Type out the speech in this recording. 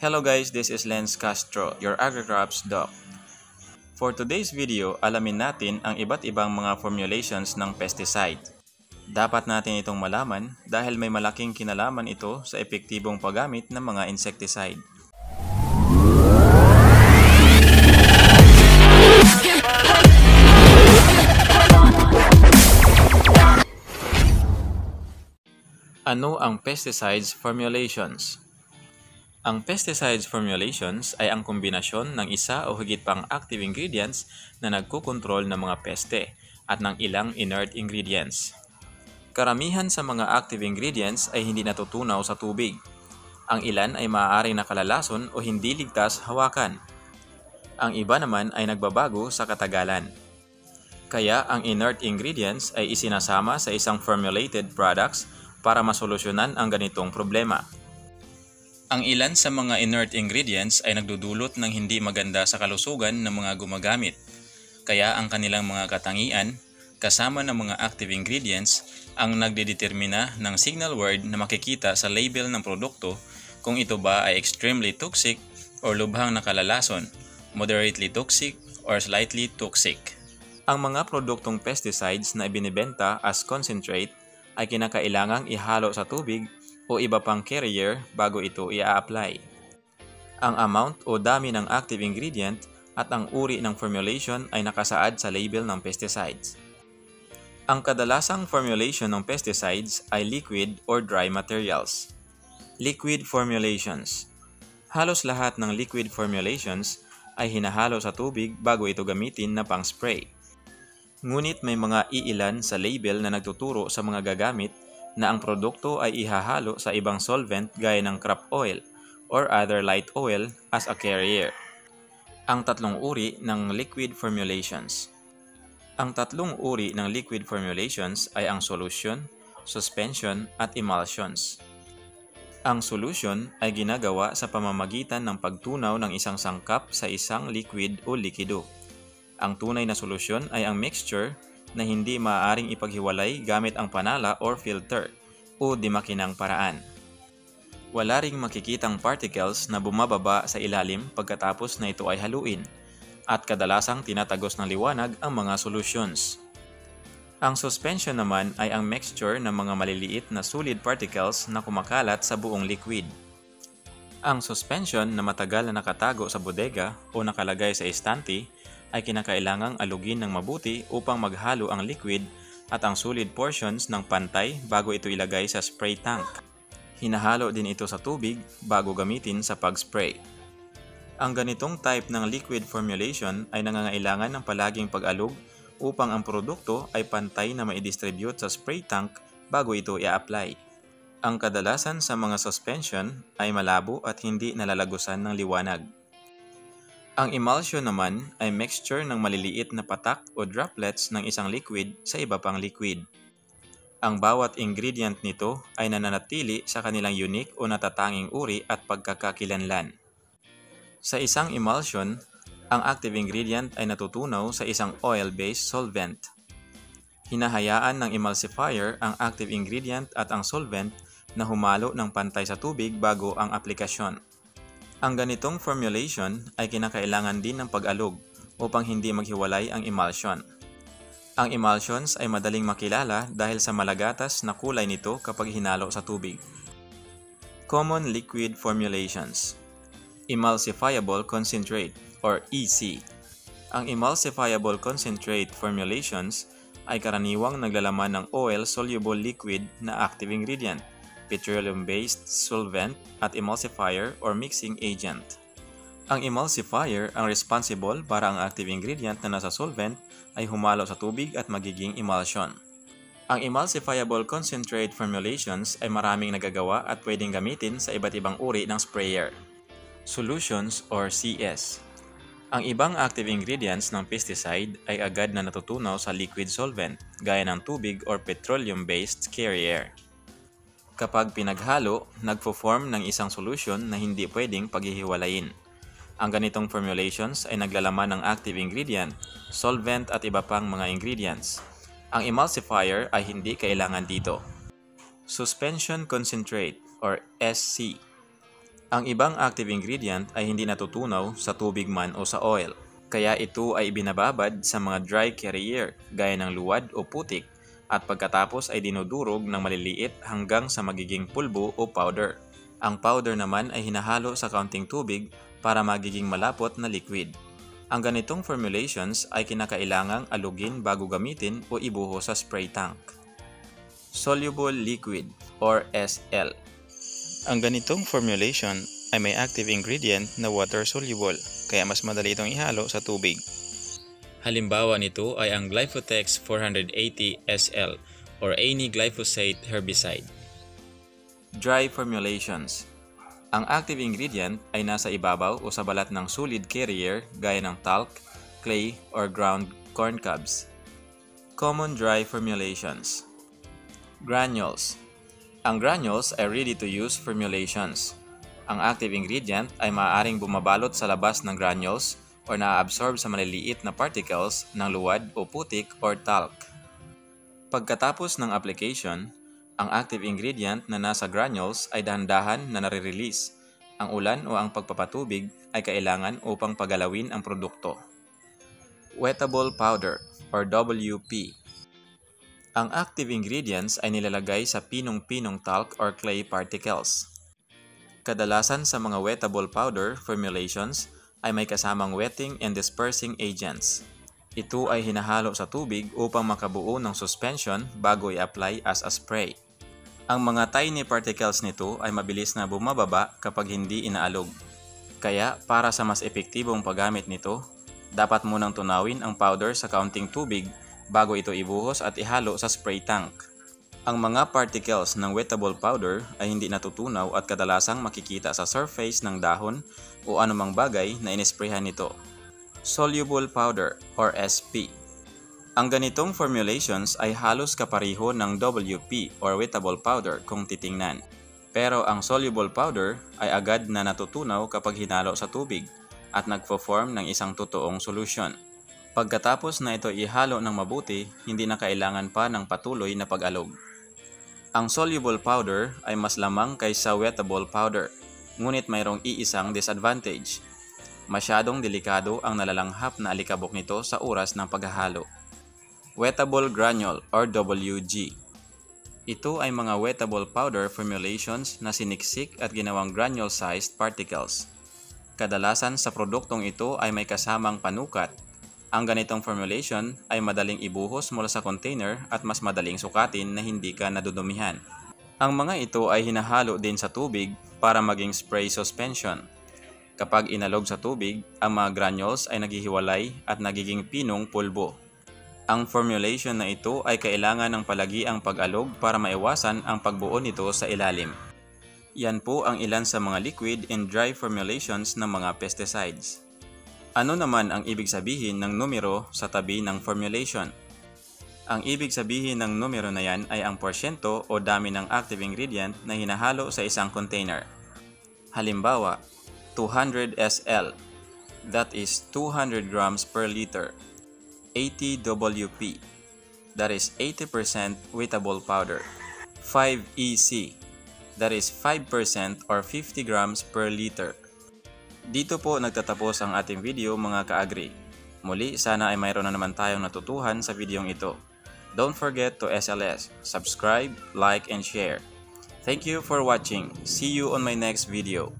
Hello guys, this is Lance Castro, your AgroCrafts Doc. For today's video, alamin natin ang iba't ibang mga formulations ng pesticide. Dapat natin itong malaman dahil may malaking kinalaman ito sa epektibong paggamit ng mga insecticide. Ano ang pesticides formulations? Ang pesticides formulations ay ang kombinasyon ng isa o higit pang active ingredients na nagkukontrol ng mga peste at ng ilang inert ingredients. Karamihan sa mga active ingredients ay hindi natutunaw sa tubig. Ang ilan ay maaaring nakalalason o hindi ligtas hawakan. Ang iba naman ay nagbabago sa katagalan. Kaya ang inert ingredients ay isinasama sa isang formulated products para masolusyonan ang ganitong problema. Ang ilan sa mga inert ingredients ay nagdudulot ng hindi maganda sa kalusugan ng mga gumagamit. Kaya ang kanilang mga katangian, kasama ng mga active ingredients, ang nagdedetermina ng signal word na makikita sa label ng produkto kung ito ba ay extremely toxic o lubhang nakalalason, moderately toxic or slightly toxic. Ang mga produktong pesticides na ibinibenta as concentrate ay kinakailangang ihalo sa tubig o iba pang carrier bago ito i-apply. Ang amount o dami ng active ingredient at ang uri ng formulation ay nakasaad sa label ng pesticides. Ang kadalasang formulation ng pesticides ay liquid or dry materials. Liquid formulations. Halos lahat ng liquid formulations ay hinahalo sa tubig bago ito gamitin na pang-spray. Ngunit may mga iilan sa label na nagtuturo sa mga gagamit na ang produkto ay ihahalo sa ibang solvent gaya ng crop oil or other light oil as a carrier. Ang tatlong uri ng liquid formulations. Ang tatlong uri ng liquid formulations ay ang solution, suspension at emulsions. Ang solution ay ginagawa sa pamamagitan ng pagtunaw ng isang sangkap sa isang liquid o likido. Ang tunay na solusyon ay ang mixture na hindi maaaring ipaghiwalay gamit ang panala or filter o dimakinang paraan. Wala ring makikitang particles na bumababa sa ilalim pagkatapos na ito ay haluin at kadalasang tinatagos ng liwanag ang mga solutions. Ang suspension naman ay ang mixture ng mga maliliit na solid particles na kumakalat sa buong liquid. Ang suspension na matagal na nakatago sa bodega o nakalagay sa istante ay kinakailangang alugin ng mabuti upang maghalo ang liquid at ang solid portions ng pantay bago ito ilagay sa spray tank. Hinahalo din ito sa tubig bago gamitin sa pag-spray. Ang ganitong type ng liquid formulation ay nangangailangan ng palaging pag-alug upang ang produkto ay pantay na maidistribute sa spray tank bago ito i-apply. Ang kadalasan sa mga suspension ay malabo at hindi nalalagusan ng liwanag. Ang emulsion naman ay mixture ng maliliit na patak o droplets ng isang liquid sa iba pang liquid. Ang bawat ingredient nito ay nananatili sa kanilang unique o natatanging uri at pagkakakilanlan. Sa isang emulsion, ang active ingredient ay natutunaw sa isang oil-based solvent. Hinahayaan ng emulsifier ang active ingredient at ang solvent na humalo ng pantay sa tubig bago ang aplikasyon. Ang ganitong formulation ay kinakailangan din ng pag-alog upang hindi maghiwalay ang emulsion. Ang emulsions ay madaling makilala dahil sa malagatas na kulay nito kapag hinalo sa tubig. Common liquid formulations. Emulsifiable concentrate or EC. Ang emulsifiable concentrate formulations ay karaniwang naglalaman ng oil-soluble liquid na active ingredient, petroleum-based solvent at emulsifier or mixing agent. Ang emulsifier ang responsible para ang active ingredient na nasa solvent ay humalo sa tubig at magiging emulsion. Ang emulsifiable concentrate formulations ay maraming nagagawa at pwedeng gamitin sa iba't ibang uri ng sprayer. Solutions or CS. Ang ibang active ingredients ng pesticide ay agad na natutunaw sa liquid solvent gaya ng tubig or petroleum-based carrier. Kapag pinaghalo, nagpo-form ng isang solution na hindi pwedeng paghihiwalayin. Ang ganitong formulations ay naglalaman ng active ingredient, solvent at iba pang mga ingredients. Ang emulsifier ay hindi kailangan dito. Suspension concentrate or SC. Ang ibang active ingredient ay hindi natutunaw sa tubig man o sa oil, kaya ito ay ibinababad sa mga dry carrier gaya ng luwad o putik at pagkatapos ay dinudurog ng maliliit hanggang sa magiging pulbo o powder. Ang powder naman ay hinahalo sa kaunting tubig para magiging malapot na liquid. Ang ganitong formulations ay kinakailangang alugin bago gamitin o ibuho sa spray tank. Soluble liquid or SL. Ang ganitong formulation ay may active ingredient na water-soluble, kaya mas madali itong ihalo sa tubig. Halimbawa nito ay ang Glyphotex 480 SL or any glyphosate herbicide. Dry formulations. Ang active ingredient ay nasa ibabaw o sa balat ng solid carrier gaya ng talc, clay, or ground corn cobs. Common dry formulations. Granules. Ang granules ay ready-to-use formulations. Ang active ingredient ay maaaring bumabalot sa labas ng granules o naaabsorb sa maliliit na particles ng luwad o putik or talc. Pagkatapos ng application, ang active ingredient na nasa granules ay dahan-dahan na nare-release. Ang ulan o ang pagpapatubig ay kailangan upang pagalawin ang produkto. Wettable powder or WP. Ang active ingredients ay nilalagay sa pinong-pinong talc or clay particles. Kadalasan sa mga wettable powder formulations ay may kasamang wetting and dispersing agents. Ito ay hinahalo sa tubig upang makabuo ng suspension bago i-apply as a spray. Ang mga tiny particles nito ay mabilis na bumababa kapag hindi inaalog. Kaya para sa mas epektibong paggamit nito, dapat munang tunawin ang powder sa kaunting tubig bago ito ibuhos at ihalo sa spray tank. Ang mga particles ng wettable powder ay hindi natutunaw at kadalasang makikita sa surface ng dahon o anumang bagay na inisprayhan nito. Soluble powder or SP. Ang ganitong formulations ay halos kapariho ng WP or wettable powder kung titingnan. Pero ang soluble powder ay agad na natutunaw kapag hinalo sa tubig at nagpo-form ng isang totoong solusyon. Pagkatapos na ito ihalo ng mabuti, hindi na kailangan pa ng patuloy na pag-alog. Ang soluble powder ay mas lamang kaysa wettable powder, ngunit mayroong iisang disadvantage. Masyadong delikado ang nalalanghap na alikabok nito sa oras ng paghahalo. Wettable granule or WG. Ito ay mga wettable powder formulations na siniksik at ginawang granule-sized particles. Kadalasan sa produktong ito ay may kasamang panukat. Ang ganitong formulation ay madaling ibuhos mula sa container at mas madaling sukatin na hindi ka nadudumihan. Ang mga ito ay hinahalo din sa tubig para maging spray suspension. Kapag inalog sa tubig, ang mga granules ay naghihiwalay at nagiging pinong pulbo. Ang formulation na ito ay kailangan ng palagiang pag-alog para maiwasan ang pagbuo nito sa ilalim. Yan po ang ilan sa mga liquid and dry formulations ng mga pesticides. Ano naman ang ibig sabihin ng numero sa tabi ng formulation? Ang ibig sabihin ng numero na yan ay ang porsyento o dami ng active ingredient na hinahalo sa isang container. Halimbawa, 200 SL, that is 200 grams per liter. 80 WP, that is 80% wettable powder. 5 EC, that is 5% or 50 grams per liter. Dito po nagtatapos ang ating video mga ka-agri. Muli, sana ay mayroon na naman tayong natutuhan sa videong ito. Don't forget to SLS, subscribe, like, and share. Thank you for watching. See you on my next video.